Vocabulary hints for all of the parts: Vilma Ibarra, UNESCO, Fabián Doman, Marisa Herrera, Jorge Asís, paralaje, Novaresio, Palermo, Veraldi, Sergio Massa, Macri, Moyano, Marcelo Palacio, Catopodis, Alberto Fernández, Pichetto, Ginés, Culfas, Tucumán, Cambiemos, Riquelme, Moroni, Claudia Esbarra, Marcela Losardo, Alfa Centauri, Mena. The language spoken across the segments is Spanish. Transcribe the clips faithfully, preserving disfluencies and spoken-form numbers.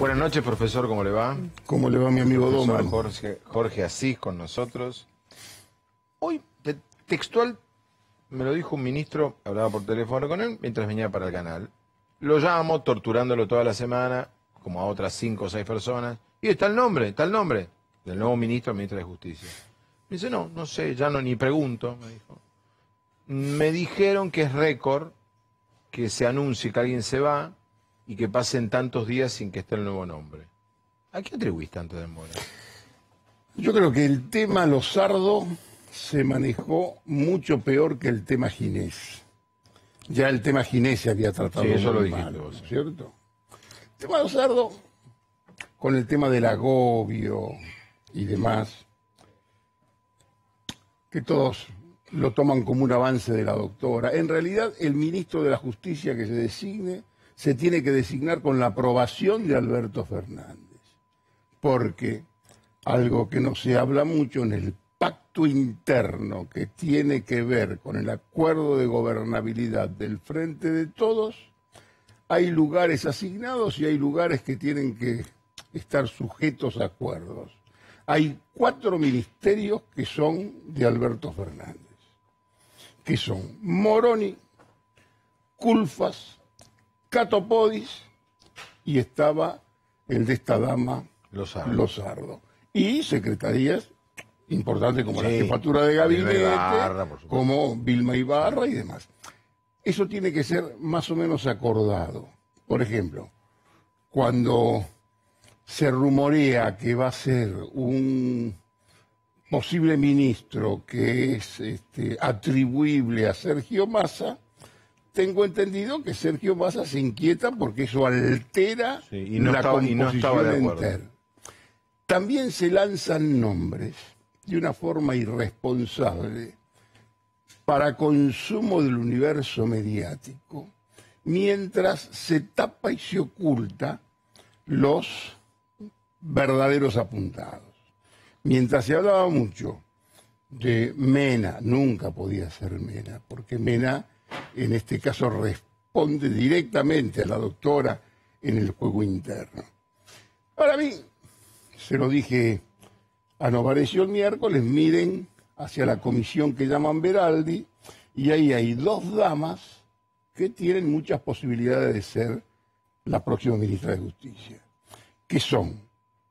Buenas noches, profesor, ¿cómo le va? ¿Cómo le va mi amigo Doman? Jorge, Jorge Asís con nosotros. Hoy, textual, me lo dijo un ministro, hablaba por teléfono con él, mientras venía para el canal. Lo llamo, torturándolo toda la semana, como a otras cinco o seis personas. Y está el nombre, está el nombre del nuevo ministro, ministro de Justicia. Me dice, no, no sé, ya no ni pregunto, me dijo. Me dijeron que es récord que se anuncie que alguien se va y que pasen tantos días sin que esté el nuevo nombre. ¿A qué atribuís tanta demora? Yo creo que el tema Losardo se manejó mucho peor que el tema Ginés. Ya el tema Ginés se había tratado sí, eso lo dijiste mal, vos, ¿cierto? El tema Losardo, con el tema del agobio y demás, que todos lo toman como un avance de la doctora. En realidad, el ministro de la Justicia que se designe, se tiene que designar con la aprobación de Alberto Fernández. Porque algo que no se habla mucho en el pacto interno que tiene que ver con el acuerdo de gobernabilidad del Frente de Todos, hay lugares asignados y hay lugares que tienen que estar sujetos a acuerdos. Hay cuatro ministerios que son de Alberto Fernández, que son Moroni, Culfas, Catopodis y estaba el de esta dama Losardo. Losardo. Y secretarías importantes como sí, la jefatura de gabinete, Vilma Ibarra, como Vilma Ibarra y demás. Eso tiene que ser más o menos acordado. Por ejemplo, cuando se rumorea que va a ser un posible ministro que es este, atribuible a Sergio Massa, tengo entendido que Sergio Massa se inquieta porque eso altera sí, y no la estaba, composición y no estaba de acuerdo. Interna. También se lanzan nombres de una forma irresponsable para consumo del universo mediático, mientras se tapa y se oculta los verdaderos apuntados. Mientras se hablaba mucho de Mena, nunca podía ser Mena, porque Mena en este caso responde directamente a la doctora en el juego interno. Para mí, se lo dije a Novaresio el miércoles, miren hacia la comisión que llaman Veraldi, y ahí hay dos damas que tienen muchas posibilidades de ser la próxima ministra de Justicia, que son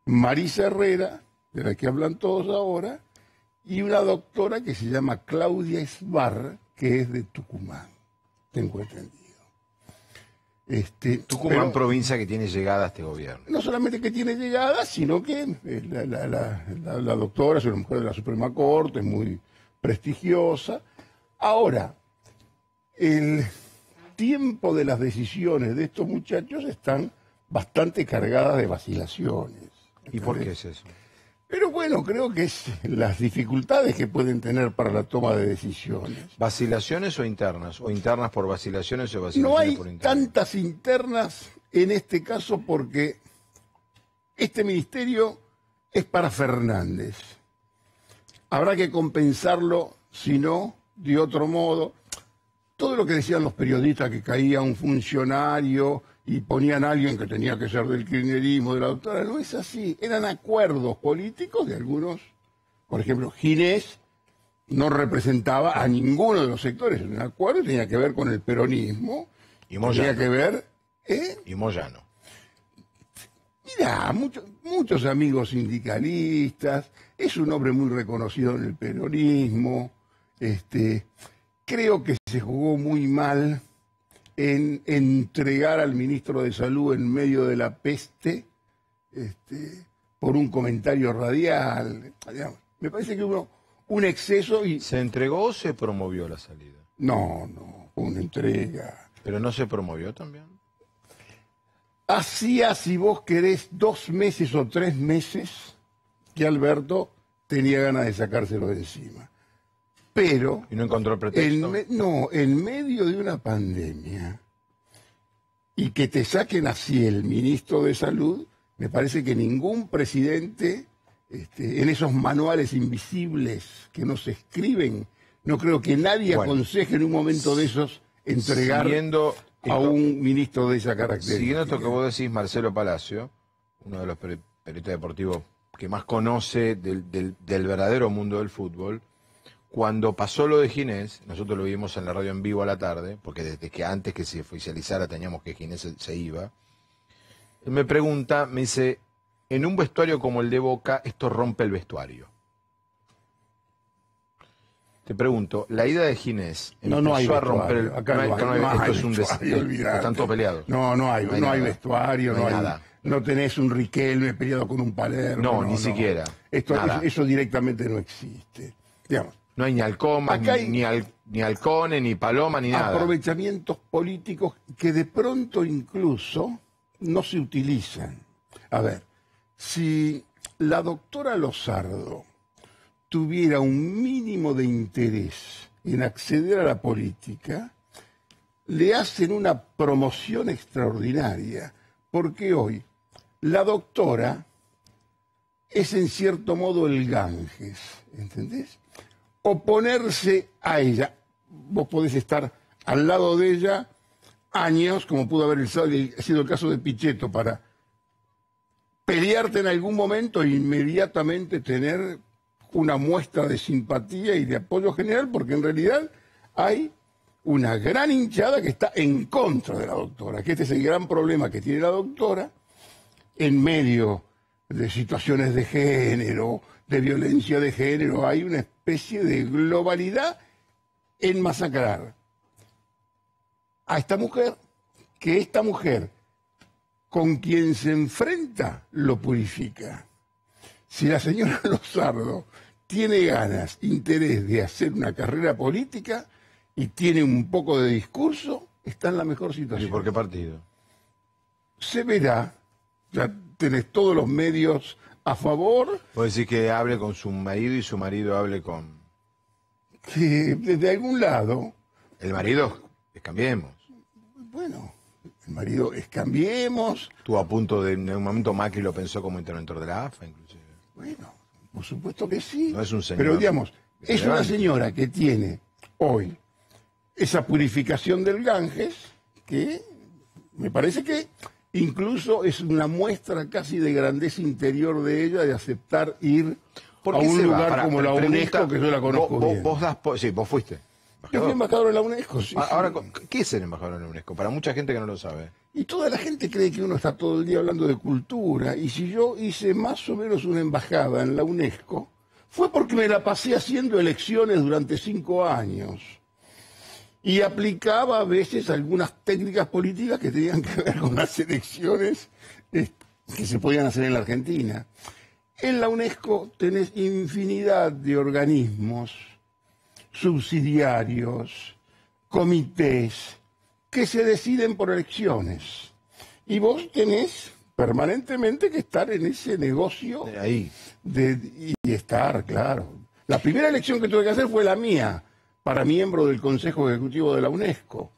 Marisa Herrera, de la que hablan todos ahora, y una doctora que se llama Claudia Esbarra, que es de Tucumán, tengo entendido. Este, Tucumán, provincia que tiene llegada a este gobierno. No solamente que tiene llegada, sino que la, la, la, la, la doctora es una mujer de la Suprema Corte, es muy prestigiosa. Ahora, el tiempo de las decisiones de estos muchachos están bastante cargadas de vacilaciones. ¿Y por qué es eso? Pero bueno, creo que es las dificultades que pueden tener para la toma de decisiones. ¿Vacilaciones o internas? ¿O internas por vacilaciones o vacilaciones por internas? No hay tantas internas en este caso porque este ministerio es para Fernández. Habrá que compensarlo, si no, de otro modo. Todo lo que decían los periodistas, que caía un funcionario y ponían a alguien que tenía que ser del kirchnerismo, de la doctora, no es así. Eran acuerdos políticos de algunos. Por ejemplo, Ginés no representaba a ninguno de los sectores en un acuerdo, tenía que ver con el peronismo. Y Moyano. Tenía que ver... ¿eh? Y Moyano. Mirá, mucho, muchos amigos sindicalistas, es un hombre muy reconocido en el peronismo. Este, creo que se jugó muy mal en entregar al ministro de Salud en medio de la peste este, por un comentario radial. Me parece que hubo un exceso y... ¿Se entregó o se promovió la salida? No, no, fue una entrega. ¿Pero no se promovió también? Hacía, si vos querés, dos meses o tres meses que Alberto tenía ganas de sacárselo de encima. Pero, ¿y no encontró el pretexto? En, no, en medio de una pandemia y que te saquen así el ministro de Salud, me parece que ningún presidente, este, en esos manuales invisibles que nos escriben, no creo que nadie bueno, aconseje en un momento de esos entregar a esto, un ministro de esa característica. Siguiendo esto que vos decís, Marcelo Palacio, uno de los periodistas deportivos que más conoce del, del, del verdadero mundo del fútbol, cuando pasó lo de Ginés, nosotros lo vimos en la radio en vivo a la tarde, porque desde que antes que se oficializara teníamos que Ginés se, se iba, él me pregunta, me dice, en un vestuario como el de Boca, esto rompe el vestuario. Te pregunto, la ida de Ginés no, no hay a romper el... Acá no, hay, no hay, esto hay es un vestuario, están todos peleados. No, no hay, no hay, no hay vestuario, no hay, no hay nada. No tenés un Riquelme peleado con un Palermo. No, no ni no. siquiera. Esto, eso, eso directamente no existe. Digamos, no hay ni halcomas, ni, hay... ni, al, ni halcones, ni palomas, ni nada. Aprovechamientos políticos que de pronto incluso no se utilizan. A ver, si la doctora Losardo tuviera un mínimo de interés en acceder a la política, le hacen una promoción extraordinaria, porque hoy la doctora es en cierto modo el Ganges, ¿entendés? Oponerse a ella. Vos podés estar al lado de ella años, como pudo haber sido el caso de Pichetto, para pelearte en algún momento e inmediatamente tener una muestra de simpatía y de apoyo general, porque en realidad hay una gran hinchada que está en contra de la doctora, que este es el gran problema que tiene la doctora en medio de situaciones de género, de violencia de género. Hay una especie de globalidad en masacrar a esta mujer, que esta mujer con quien se enfrenta lo purifica. Si la señora Losardo tiene ganas, interés de hacer una carrera política y tiene un poco de discurso, está en la mejor situación. ¿Y por qué partido? Se verá. Ya tenés todos los medios a favor. Puede decir que hable con su marido y su marido hable con... Que desde algún lado... El marido es Cambiemos. Bueno, el marido es Cambiemos. Estuvo a punto de... En un momento Macri lo pensó como interventor de la A F A, inclusive. Bueno, por supuesto que sí. No es un señor. Pero digamos, es una señora que tiene hoy esa purificación del Ganges, que me parece que incluso es una muestra casi de grandeza interior de ella de aceptar ir a un lugar Para, como la UNESCO, que yo la conozco vos, bien. Vos, das po sí, vos fuiste. Yo fui embajador en la UNESCO, sí. Ahora, sí. ¿Qué es el embajador en la UNESCO? Para mucha gente que no lo sabe. Y toda la gente cree que uno está todo el día hablando de cultura. Y si yo hice más o menos una embajada en la UNESCO, fue porque me la pasé haciendo elecciones durante cinco años. Y aplicaba a veces algunas técnicas políticas que tenían que ver con las elecciones que se podían hacer en la Argentina. En la UNESCO tenés infinidad de organismos subsidiarios, comités, que se deciden por elecciones. Y vos tenés permanentemente que estar en ese negocio de ahí. De, y estar, claro. La primera elección que tuve que hacer fue la mía, para miembro del Consejo Ejecutivo de la UNESCO,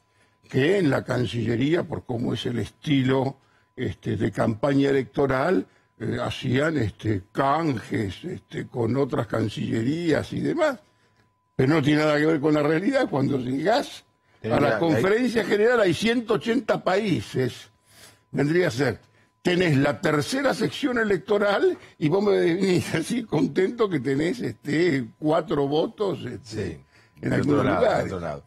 que en la Cancillería, por cómo es el estilo este, de campaña electoral, eh, hacían este, canjes este, con otras cancillerías y demás. Pero no tiene nada que ver con la realidad. Cuando llegás a la conferencia general hay ciento ochenta países. Vendría a ser, tenés la tercera sección electoral y vos me venís así contento que tenés este, cuatro votos este, sí, en algunos lugares.